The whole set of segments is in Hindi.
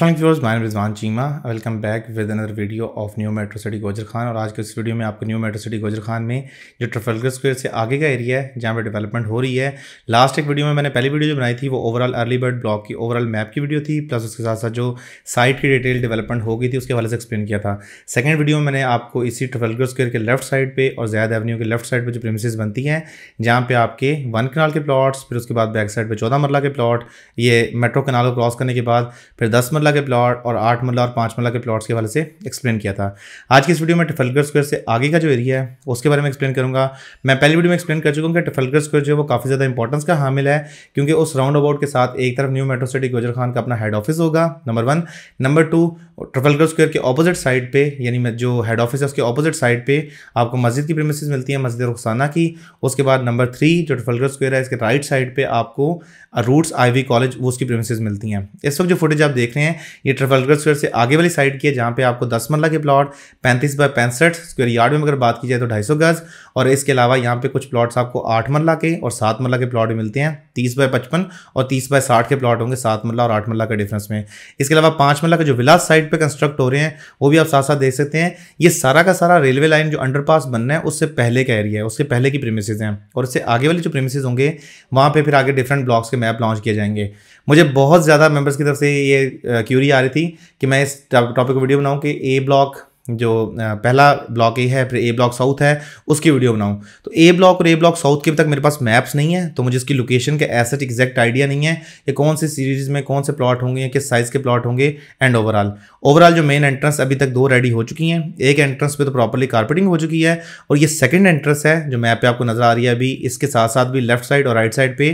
अस्सलाम व्यूअर्स, मैं Rizwan Cheema, welcome back with another video of new metro city Gujar Khan. और आज के इस वीडियो में आपको new metro city Gujar Khan में जो ट्रफलगर स्क्वायर से आगे का एरिया है जहाँ पर डेवलपमेंट हो रही है, लास्ट एक वीडियो में मैंने पहली वीडियो जो बनाई थी वो ओवरऑल अर्ली बर्ड ब्लॉक की ओवरऑल मैप की वीडियो थी, प्लस उसके साथ साथ जो साइट की डिटेल डेवलपमेंट हो गई थी उसके हवाले से एक्सप्लेन किया था। सेकेंड वीडियो में मैंने आपको इसी ट्रफलगर स्क्वायर के लेफ्ट साइड पर और ज़ायद एवेन्यू के लेफ्ट साइड पर जो प्रेमिसेस बनती हैं जहाँ पर आपके 1 कनाल के प्लाट्स, फिर उसके बाद बैक साइड पर 14 मरला के प्लाट, ये मेट्रो कनाल को क्रॉस करने के बाद फिर 10 मरला के प्लॉट और 8 मरला और 5 मरला के प्लॉट्स के हवाले से एक्सप्लेन किया था। आज की इस वीडियो में ट्रफलगर स्क्वायर से आगे का जो एरिया है उसके बारे में एक्सप्लेन करूंगा। मैं पहली वीडियो में एक्सप्लेन कर चुका हूँ कि ट्रफलगर स्क्वायर जो है वो काफ़ी ज़्यादा इंपॉर्टेंस का हामिल है, क्योंकि उस राउंड अबाउट के साथ एक तरफ new metro city Gujar Khan का अपना हेड ऑफिस होगा, नंबर 1। नंबर 2, ट्रफलगर स्क्वायर के ऑपोजिट साइड पे, यानी जो हेड ऑफिस है उसके ऑपोजिट साइड पे आपको मस्जिद की प्रीमिसेस मिलती है, मस्जिद रुखसाना की। उसके बाद नंबर 3, जो ट्रफलगर स्क्वायर है इसके राइट साइड पे आपको रूट्स आईवी कॉलेज वो उसकी प्रीमिसेस मिलती हैं। इस वक्त जो फुटेज आप देख रहे हैं ये ट्रफलगर स्क्वायर से आगे वाली साइड की है, जहाँ पे आपको 10 मरला के प्लॉट 35 बाई 65 स्क्वायर यार्ड में अगर बात की जाए तो 250 गज, और इसके अलावा यहाँ पे कुछ प्लॉट्स आपको 8 मरला के और 7 मरला के प्लॉट मिलते हैं, 30 बाई 55 और 30 बाई 60 के प्लॉट होंगे 7 मरला और 8 मरला के डिफरेंस में। इसके अलावा 5 मरला का जो विलास साइड पे कंस्ट्रक्ट हो रहे हैं वो भी आप साथ साथ देख सकते हैं। ये सारा का सारा रेलवे लाइन जो अंडरपास बनना है उससे पहले का एरिया है, उससे पहले की प्रीमिसेस हैं, और उससे आगे वाले जो प्रीमिसेस होंगे वहाँ पे फिर आगे डिफरेंट ब्लॉक्स के मैप लॉन्च किए जाएंगे। मुझे बहुत ज़्यादा मेंबर्स की तरफ से ये क्यूरी आ रही थी कि मैं इस टॉपिक पर वीडियो बनाऊँ कि ए ब्लॉक जो पहला ब्लॉक ए है, फिर ए ब्लॉक साउथ है, उसकी वीडियो बनाऊँ। तो ए ब्लॉक और ए ब्लॉक साउथ के अभी तक मेरे पास मैप्स नहीं है, तो मुझे इसकी लोकेशन का ऐसा एग्जैक्ट आइडिया नहीं है कि कौन से सीरीज़ में कौन से प्लॉट होंगे, किस साइज़ के प्लॉट होंगे। एंड ओवरऑल जो मेन एंट्रेंस अभी तक 2 रेडी हो चुकी हैं, एक एंट्रेंस पे तो प्रॉपर्ली कार्पेटिंग हो चुकी है, और ये सेकेंड एंट्रेंस है जो मैप पे आपको नज़र आ रही है अभी। इसके साथ साथ भी लेफ्ट साइड और राइट साइड पे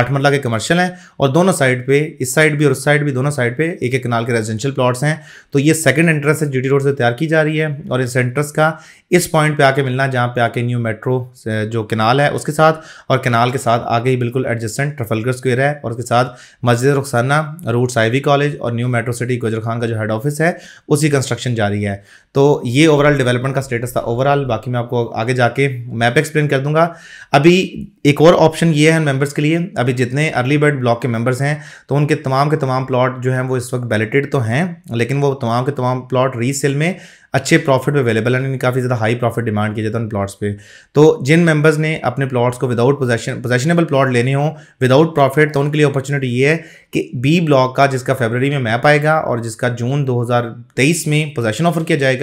8 मरला के कमर्शियल हैं, और दोनों साइड पे, इस साइड भी और उस साइड भी, दोनों साइड पे 1-1 कनाल के रेजिडेंशियल प्लॉट्स हैं। तो ये सेकेंड एंट्रेंस है, जी टी रोड से तैयार की जा रही है, और इस एंट्रेंस का इस पॉइंट पे आके मिलना जहाँ पे आके न्यू मेट्रो जो कनाल है उसके साथ, और कनाल के साथ आगे ही बिल्कुल एडजेसेंट ट्रफलगर स्क्वायर है, और उसके साथ मस्जिद रुखसाना, रूट्स आईवी कॉलेज और new metro city Gujar Khan का जो हेड ऑफिस है उसी कंस्ट्रक्शन जारी है। तो ये ओवरऑल डेवलपमेंट का स्टेटस था ओवरऑल, बाकी मैं आपको आगे जाके मैप एक्सप्लेन कर दूंगा। अभी एक और ऑप्शन ये है मेंबर्स के लिए, अभी जितने अर्ली बर्ड ब्लॉक के मेंबर्स हैं तो उनके तमाम के तमाम प्लॉट जो हैं वो इस वक्त बैलेटेड तो हैं, लेकिन वो तमाम के तमाम प्लॉट रीसेल में अच्छे प्रॉफिट पे अवेलेबल है, काफ़ी ज़्यादा हाई प्रॉफिट डिमांड किया जाता है उन प्लॉट्स पे। तो जिन मेंबर्स ने अपने प्लॉट्स को विदाउट पोजेशनेबल प्लॉट लेने हों विदाउट प्रॉफिट, तो उनके लिए अपॉर्चुनिटी ये है कि बी ब्लॉक का, जिसका फरवरी में मैप आएगा और जिसका जून 2023 में पोजेशन ऑफर किया जाएगा,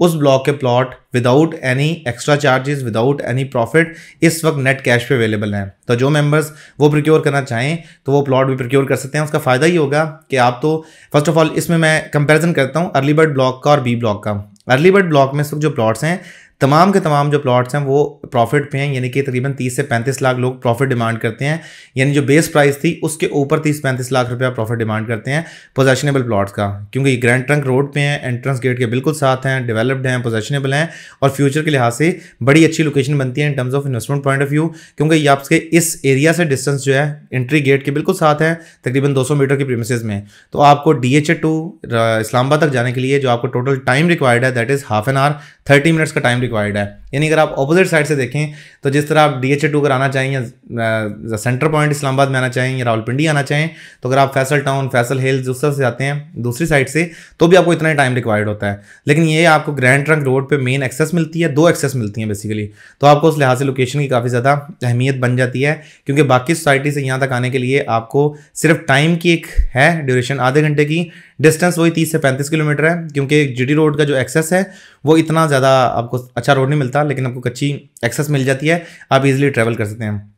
उस ब्लॉक के plot without any extra charges, without any profit इस वक्त नेट कैश पे अवेलेबल हैं। तो जो मेंबर्स वो प्रोक्योर करना चाहें तो वो प्लॉट भी प्रोक्योर कर सकते हैं। उसका फ़ायदा ये होगा कि आप तो फर्स्ट ऑफ ऑल इसमें मैं कंपैरिजन करता हूँ अर्ली बर्ड ब्लॉक का और बी ब्लॉक का। अर्ली बर्ड ब्लॉक में इस वक्त जो प्लॉट्स हैं, तमाम के तमाम जो प्लॉट्स हैं वो प्रॉफिट पे हैं, यानी कि तकरीबन 30 से 35 लाख लोग प्रॉफिट डिमांड करते हैं, यानी जो बेस प्राइस थी उसके ऊपर 30-35 लाख रुपया प्रॉफिट डिमांड करते हैं पोजेशनेबल प्लॉट्स का, क्योंकि ग्रैंड ट्रंक रोड पे हैं, एंट्रेंस गेट के बिल्कुल साथ हैं, डेवलप्ड हैं, पोजेशनेबल हैं, और फ्यूचर के लिहाज से बड़ी अच्छी लोकेशन बनती है in terms of investment point of view, क्योंकि ये आपके इस एरिया से डिस्टेंस जो है एंट्री गेट के बिल्कुल साथ है, तकरीबन 200 मीटर की प्रीमिसेस में। तो आपको DH टू इस्लामाबाद तक जाने के लिए जो आपको टोटल टाइम रिक्वायर्ड है that is half an hour 30 minutes का टाइम रिक्वायर्ड है। यानी अगर आप ऑपोजिट साइड से देखें तो जिस तरह आप DH2 अगर आना चाहें या सेंटर पॉइंट इस्लामाबाद में आना चाहें या रावलपिंडी आना चाहें, तो अगर आप फैसल टाउन, फैसल हिल्स उस तरफ से जाते हैं दूसरी साइड से, तो भी आपको इतना ही टाइम रिक्वायर्ड होता है। लेकिन ये आपको ग्रैंड ट्रंक रोड पे मेन एक्सेस मिलती है, 2 एक्सेस मिलती हैं बेसिकली, तो आपको उस लिहाज से लोकेशन की काफ़ी ज़्यादा अहमियत बन जाती है, क्योंकि बाकी सोसाइटी से यहाँ तक आने के लिए आपको सिर्फ टाइम की एक है ड्यूरेशन आधे घंटे की, डिस्टेंस वही 30 से 35 किलोमीटर है, क्योंकि GT रोड का जो एक्सेस है वो इतना ज़्यादा आपको अच्छा रोड नहीं मिलता, लेकिन आपको कच्ची एक्सेस मिल जाती है, आप इजीली ट्रैवल कर सकते हैं।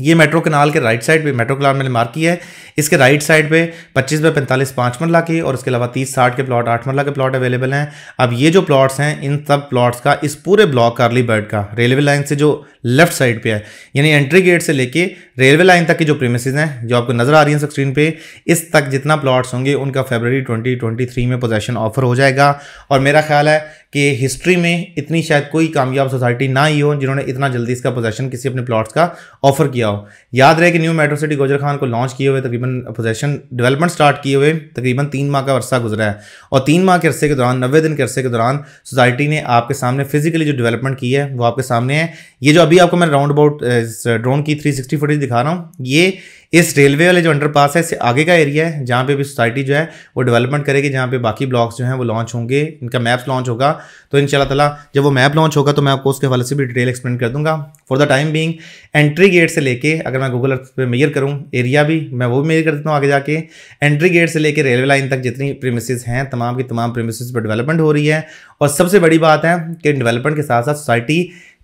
ये मेट्रो कनाल के राइट साइड पे, मेट्रो कनाल मैंने मार्क की है, इसके राइट साइड पे 25 बाई 45 5 मरला के और इसके अलावा 30-60 के प्लॉट, 8 मरला के प्लॉट अवेलेबल हैं। अब ये जो प्लॉट्स हैं इन सब प्लॉट्स का इस पूरे ब्लॉक का अर्ली बर्ड का रेलवे लाइन से जो लेफ्ट साइड पे है, यानी एंट्री गेट से लेके रेलवे लाइन तक की जो प्रीमिसेस हैं जो आपको नज़र आ रही है स्क्रीन पे, इस तक जितना प्लॉट्स होंगे उनका फरवरी 2023 में पोजेशन ऑफर हो जाएगा। और मेरा ख्याल है कि हिस्ट्री में इतनी शायद कोई कामयाब सोसाइटी ना ही हो जिन्होंने इतना जल्दी इसका पोजेशन किसी अपने प्लॉट्स का ऑफर किया हो। याद रहे कि new metro city Gujar Khan को लॉन्च किए हुए तकरीबन, पोजेशन डेवलपमेंट स्टार्ट किए हुए तकरीबन 3 माह का अरसा गुजरा है, और 3 माह के अरसे के दौरान, 90 दिन के अरसे के दौरान सोसाइटी ने आपके सामने फिजिकली जो डेवलपमेंट की है वो आपके सामने है। ये जो अभी आपको मैं राउंड अबाउट ड्रोन की 360 फुटेज दिखा रहा हूँ, ये इस रेलवे वाले जो अंडरपास है इससे आगे का एरिया है जहाँ पे भी सोसाइटी जो है वो डेवलपमेंट करेगी, जहाँ पे बाकी ब्लॉक्स जो हैं वो लॉन्च होंगे, इनका मैप्स लॉन्च होगा। तो इंशाल्लाह ताला जब वो मैप लॉन्च होगा तो मैं आपको उसके हवाले से भी डिटेल एक्सप्लेन कर दूंगा। For the time being entry gate से लेके, अगर मैं गूगल अर्थ पे मेजर करूँ एरिया भी, मैं वो भी मेजर कर देता हूँ आगे जाके, एंट्री गेट से लेके रेलवे लाइन तक जितनी प्रीमिसेस हैं तमाम की तमाम प्रीमिसेस पर डेवलपमेंट हो रही है। और सबसे बड़ी बात है कि डेवलपमेंट के साथ साथ सोसाइटी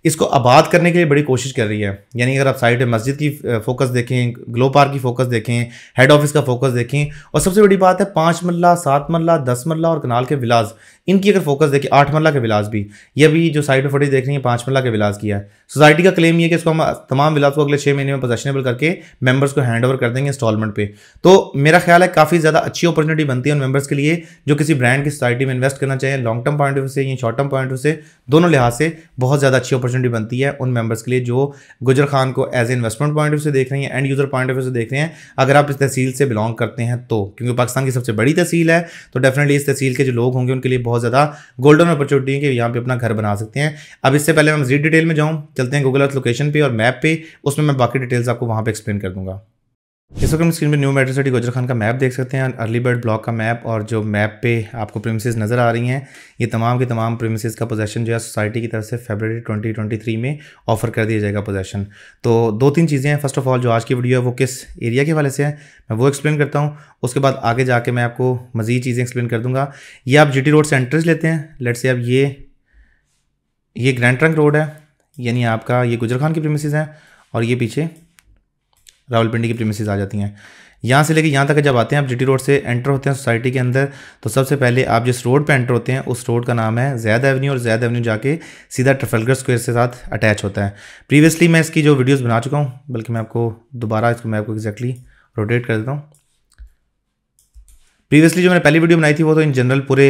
इसको आबाद करने के लिए बड़ी कोशिश कर रही है। यानी अगर आप साइड में मस्जिद की फोकस देखें, ग्लो पार्क की फोकस देखें, हेड ऑफिस का फोकस देखें, और सबसे बड़ी बात है 5 मरला, 7 मरला, 10 मरला और कनाल के विलाज, इनकी अगर फोकस देखें, 8 मरला के विलाज भी, ये भी जो साइड में फुटेज देख रही है 5 मरला के विलाज की है। सोसाइटी का क्लेम ये है कि इसको हम तमाम विलाज को अगले 6 महीने में पोजेशनेबल करके मेम्बर्स को हैंड ओवर कर देंगे इंस्टॉलमेंट पर। तो मेरा ख्याल है काफ़ी ज़्यादा अच्छी अपॉर्चुनिटी बनती है उन मेम्बर्स के लिए जो किसी ब्रांड की सोसाइटी में इन्वेस्ट करना चाहिए। Long term point of view से या short term point of view से, दोनों लिहाज से बहुत ज़्यादा अच्छी अपॉर्चुनिटी बनती है उन मेंबर्स के लिए जो गुजर खान को as a investment point of view से देख रहे हैं, end user point of view से देख रहे हैं। अगर आप इस तहसील से बिलोंग करते हैं तो, क्योंकि पाकिस्तान की सबसे बड़ी तहसील है, तो डेफिनेटली इस तहसील के जो लोग होंगे उनके लिए बहुत ज़्यादा गोल्डन अपॉर्चुनिटी है कि यहाँ पे अपना घर बना सकते हैं। अब इससे पहले मैं मज़ीद डिटेल में जाऊँ, चलते हैं गूगल अर्थ लोकेशन पे और मैप पे, उसमें मैं बाकी डिटेल्स आपको वहाँ पर एक्सप्लेन कर दूँगा। इस वक्त हम स्क्रीन पर new metro city Gujar Khan का मैप देख सकते हैं, अर्ली बर्ड ब्लॉक का मैप, और जो मैप पे आपको प्रीमिसेस नज़र आ रही हैं ये तमाम की तमाम प्रीमिसेस का पोजेशन जो है सोसाइटी की तरफ से फरवरी 2023 में ऑफर कर दिया जाएगा पोजेशन। तो 2-3 चीज़ें हैं। फर्स्ट ऑफ ऑल जो आज की वीडियो है वो किस एरिया के हवाले से है मैं वो एक्सप्लेन करता हूँ, उसके बाद आगे जाके मैं आपको मज़ीद चीज़ें एक्सप्लेन कर दूँगा। ये आप GT रोड से एंट्रेंस लेते हैं, लेट से आप ये ग्रैंड ट्रंक रोड है, यानी आपका ये गुजर खान की प्रीमिसेस हैं, और ये पीछे रावलपिंडी की प्रीमिसेस आ जाती हैं। यहाँ से लेके यहाँ तक जब आते हैं आप GT रोड से एंटर होते हैं सोसाइटी के अंदर, तो सबसे पहले आप जिस रोड पे एंटर होते हैं उस रोड का नाम है ज़ायद एवेन्यू, और ज़ायद एवेन्यू जाके सीधा ट्रफलगर स्क्वायर से साथ अटैच होता है। प्रीवियसली मैं इसकी जो वीडियोस बना चुका हूँ, बल्कि मैं आपको दोबारा इसको मैं आपको एग्जैक्टली रोटेट कर देता हूँ। प्रीवियसली जो मैंने पहली वीडियो बनाई थी वो तो इन जनरल पूरे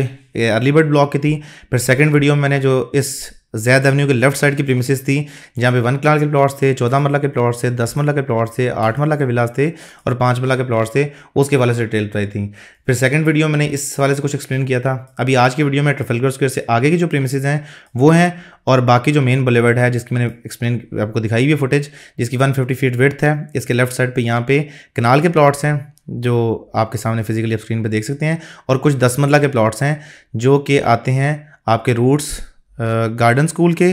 अर्ली बर्ड ब्लॉक की थी, फिर सेकेंड वीडियो में मैंने जो इस ज़ायद एवेन्यू के लेफ्ट साइड की प्रीमिसेस थी जहाँ पे 1 कनाल के प्लॉट्स थे, 14 मरला के प्लॉट्स थे, 10 मरला के प्लॉट्स थे, 8 मरला के विलास थे और 5 मरला के प्लॉट्स थे, उसके वाले से डिटेल बताई थी। फिर सेकंड वीडियो मैंने इस वाले से कुछ एक्सप्लेन किया था। अभी आज की वीडियो में ट्रफलगर स्क्वायर से आगे की जो प्रीमिसेस हैं वो हैं, और बाकी जो मेन बुलेवर्ड है जिसकी मैंने एक्सप्लेन आपको दिखाई हुई है फुटेज, जिसकी 150 फीट विड्थ है, इसके लेफ्ट साइड पर यहाँ पे कनाल के प्लॉट्स हैं जो आपके सामने फिजिकली आप स्क्रीन पर देख सकते हैं, और कुछ 10 मरला के प्लॉट्स हैं जो कि आते हैं आपके रूट्स गार्डन स्कूल के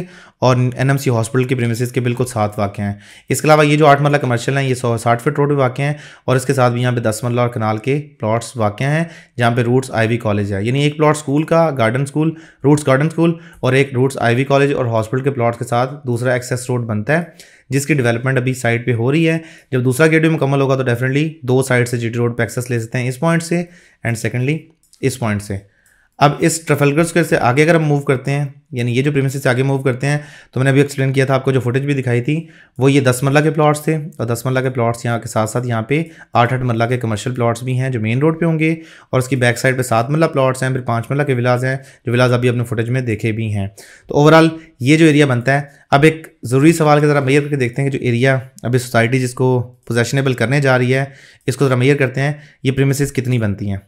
और एनएमसी हॉस्पिटल के प्रीमिसेस के बिल्कुल साथ वाक़ हैं। इसके अलावा ये जो 8 मरला कमर्शियल हैं ये 160 फीट रोड पे वाक़ हैं, और इसके साथ भी यहाँ पे 10 मरला और कनाल के प्लॉट्स वाक़ हैं जहाँ पे रूट्स आईवी कॉलेज है, यानी एक प्लॉट स्कूल का, garden school, roots garden school, और एक रूट्स आईवी कॉलेज और हॉस्पिटल के प्लॉट्स के साथ दूसरा एक्सेस रोड बनता है जिसकी डेवलपमेंट अभी साइड पे हो रही है। जब दूसरा गेट भी मुकम्मल होगा तो डेफिनेटली 2 साइड से GT रोड पर एक्सेस ले सकते हैं, इस पॉइंट से एंड सेकेंडली इस पॉइंट से। अब इस ट्रफलगर स्क्वायर से आगे अगर हम मूव करते हैं, यानी ये जो प्रीमिसेस से आगे मूव करते हैं, तो मैंने अभी एक्सप्लेन किया था, आपको जो फुटेज भी दिखाई थी वो ये 10 मरला के प्लॉट्स थे, और 10 मरला के प्लॉट्स यहाँ के साथ साथ यहाँ पे 8-8 मरला के कमर्शियल प्लॉट्स भी हैं जो मेन रोड पे होंगे, और उसकी बैक साइड पे 7 मरला प्लॉट्स हैं, फिर 5 मरला के विलाज हैं जो विलाज अभी अपने फुटेज में देखे भी हैं। तो ओवरऑल ये जो एरिया बनता है, अब एक ज़रूरी सवाल के ज़रा मेजर करके देखते हैं कि जो एरिया अभी सोसाइटी जिसको पोजेशनेबल करने जा रही है इसको ज़रा मेजर करते हैं ये प्रीमिसेस कितनी बनती हैं।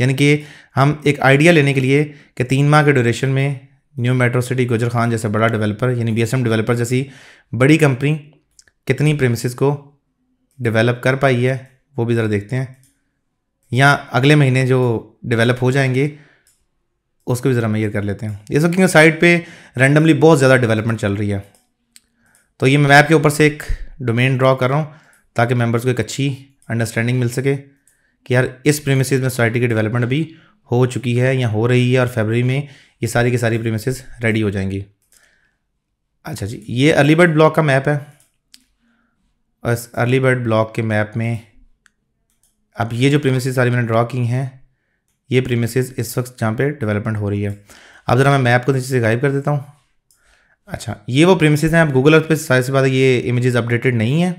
यानी कि हम एक आइडिया लेने के लिए कि 3 माह के ड्यूरेशन में new metro city Gujar Khan जैसा बड़ा डेवलपर, यानी BSM डेवलपर्स जैसी बड़ी कंपनी कितनी प्रीमिसेस को डेवलप कर पाई है वो भी ज़रा देखते हैं, या अगले महीने जो डेवलप हो जाएंगे उसको भी ज़रा मेजर कर लेते हैं। ये सब क्योंकि साइड पे रैंडमली बहुत ज़्यादा डेवलपमेंट चल रही है, तो ये मैं मैप के ऊपर से एक डोमेन ड्रॉ कर रहा हूँ ताकि मेम्बर्स को एक अच्छी अंडरस्टैंडिंग मिल सके कि यार इस प्रीमिसेस में सोसाइटी की डेवलपमेंट अभी हो चुकी है या हो रही है, और फरवरी में ये सारी की सारी प्रीमिसेस रेडी हो जाएंगी। अच्छा जी, ये अर्ली बर्ड ब्लॉक का मैप है, और इस अर्ली बर्ड ब्लॉक के मैप में अब ये जो प्रीमिसेस सारी मैंने ड्रॉ की हैं ये प्रीमिसेस इस वक्त जहाँ पे डेवलपमेंट हो रही है। अब ज़रा मैं मैप को नीचे से गायब कर देता हूँ। अच्छा, ये वो प्रीमिसेस हैं। आप गूगल अर्थ पर सारी बात है ये इमेजेस अपडेटेड नहीं है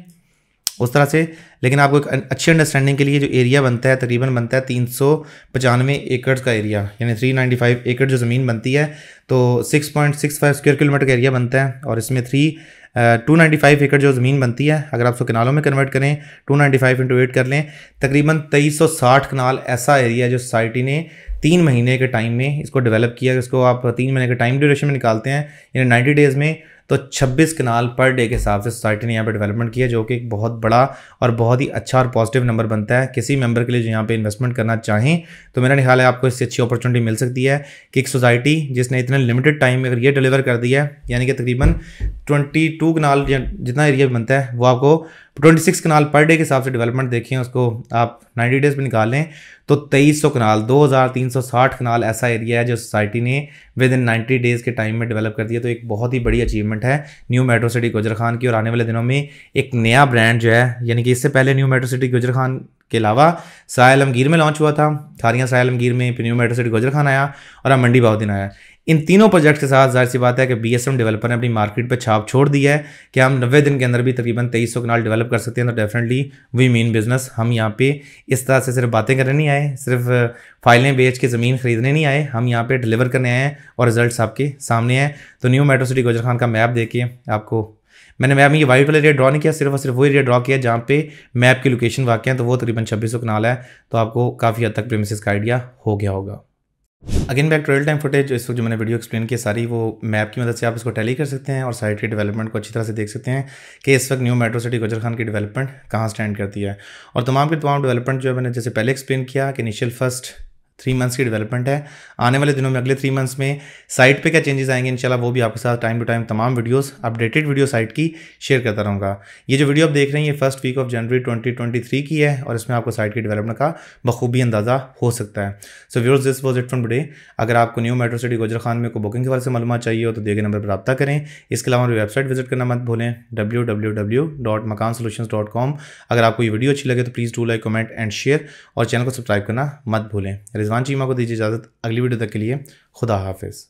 उस तरह से, लेकिन आपको एक अच्छी अंडरस्टैंडिंग के लिए जो एरिया बनता है तकरीबन बनता है 395 एकड़ का एरिया, यानी 395 एकड़ जो ज़मीन बनती है, तो 6.65 स्क्वायर किलोमीटर का एरिया बनता है, और इसमें 295 एकड़ जो ज़मीन बनती है अगर आप उसको कनालों में कन्वर्ट करें 295 × 8 कर लें तकरीबन 2360 कनाल ऐसा एरिया जो सोसाइटी ने 3 महीने के टाइम में इसको डेवलप किया। इसको आप 3 महीने के टाइम ड्यूरेशन में निकालते हैं यानी 90 डेज़ में, तो 26 कनाल पर डे के हिसाब से सोसाइटी ने यहाँ पे डेवलपमेंट किया, जो कि एक बहुत बड़ा और बहुत ही अच्छा और पॉजिटिव नंबर बनता है किसी मेंबर के लिए जो यहाँ पे इन्वेस्टमेंट करना चाहें। तो मेरा ख्याल है आपको इससे अच्छी अपॉर्चुनिटी मिल सकती है कि एक सोसाइटी जिसने इतने लिमिटेड टाइम में अगर ये डिलीवर कर दिया है, यानी कि तकरीबन 22 कनाल जितना एरिया बनता है वो आपको 26 कनाल पर डे के हिसाब से डेवलपमेंट देखें, उसको आप 90 डेज़ में निकालें तो 2300 कनाल 2360 कनाल ऐसा एरिया है जो सोसाइटी ने विद इन 90 डेज़ के टाइम में डेवलप कर दिया। तो एक बहुत ही बड़ी अचीवमेंट है new metro city Gujar Khan की, और आने वाले दिनों में एक नया ब्रांड जो है, यानी कि इससे पहले new metro city Gujar Khan के अलावा सहलमगीर में लॉन्च हुआ था, थारियाँ सहलमगीर में new metro city Gujar Khan आया और अब मंडी बाउद्दीन आया। इन तीनों प्रोजेक्ट्स के साथ जाहिर सी बात है कि बीएसएम डेवलपर ने अपनी मार्केट पर छाप छोड़ दी है कि हम 90 दिन के अंदर भी तकरीबन 2300 कनाल डेवलप कर सकते हैं। तो डेफिनेटली वी मीन बिजनेस, हम यहाँ पे इस तरह से सिर्फ बातें करने नहीं आए, सिर्फ फाइलें बेच के ज़मीन खरीदने नहीं आए, हम यहाँ पे डिलीवर करने आए हैं और रिजल्ट्स आपके सामने हैं। तो new metro city Gujar Khan का मैप देखिए, आपको मैंने मैप में ये वाइट वाला एरिया ड्रॉ नहीं किया, सिर्फ और सिर्फ वो एरिया ड्रॉ किया जहाँ पे मैप की लोकेशन वाक़ है, तो वो तकरीबन 2600 कनाल है। तो आपको काफ़ी हद तक प्रेमिसेस का आइडिया हो गया होगा। Again back to real time footage, इस वक्त जो मैंने वीडियो एक्सप्लेन की सारी वो मैप की मदद से आप इसको टैली कर सकते हैं और साइट के डेवलपमेंट को अच्छी तरह से देख सकते हैं कि इस वक्त new metro city Gujar Khan की डेवलपमेंट कहाँ स्टैंड करती है। और तमाम के तमाम डेवलपमेंट जो है मैंने जैसे पहले एक्सप्लेन किया कि इनिशियल फर्स्ट 3 मंथ्स की डेवलपमेंट है। आने वाले दिनों में अगले 3 मंथ्स में साइट पे क्या चेंजेस आएंगे इंशाल्लाह वो भी आपके साथ टाइम टू टाइम तमाम वीडियोस अपडेटेड वीडियो साइट की शेयर करता रहूँगा। ये जो वीडियो आप देख रहे हैं ये फर्स्ट वीक ऑफ जनवरी 2023 की है और इसमें आपको साइट की डेवलपमेंट का बखूबी अंदाज़ा हो सकता है। So viewers this was it from today. अगर आपको new metro city Gujar Khan में को बुकिंग के बारे में मालूम चाहिए हो तो दिए गए नंबर पर रब्ता करें। इसके अलावा हमारी वेबसाइट विजिट करना मत भूलें www.makansolutions.com। अगर आपको ये वीडियो अच्छी लगे तो please do like comment and share और चैनल को सब्सक्राइब करना मत भूलें। रिजवान चीमा को दीजिए इजाज़त, अगली वीडियो तक के लिए खुदा हाफिज़।